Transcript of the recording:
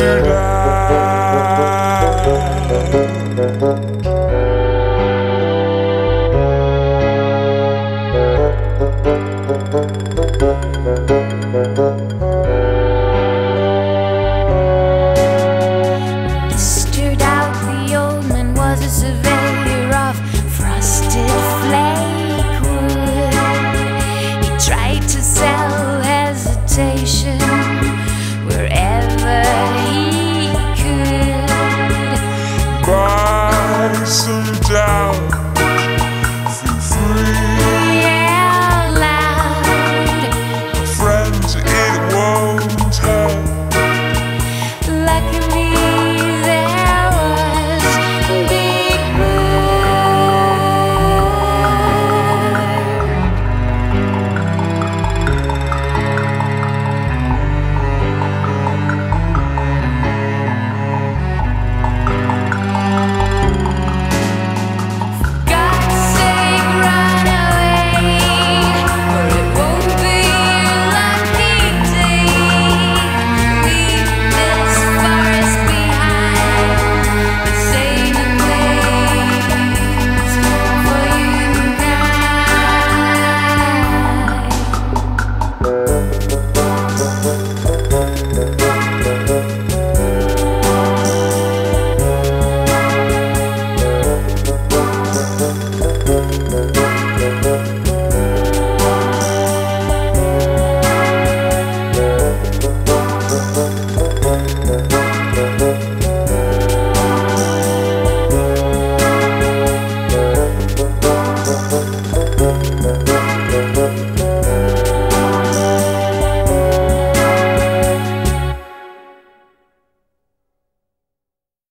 Yesterday.